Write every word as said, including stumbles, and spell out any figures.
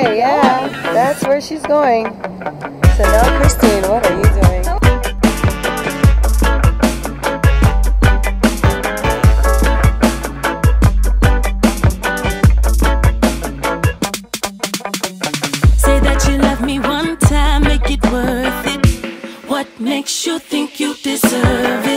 Okay, yeah, that's where she's going. So now, Christine, what are you doing? Say that you love me one time, make it worth it. What makes you think you deserve it?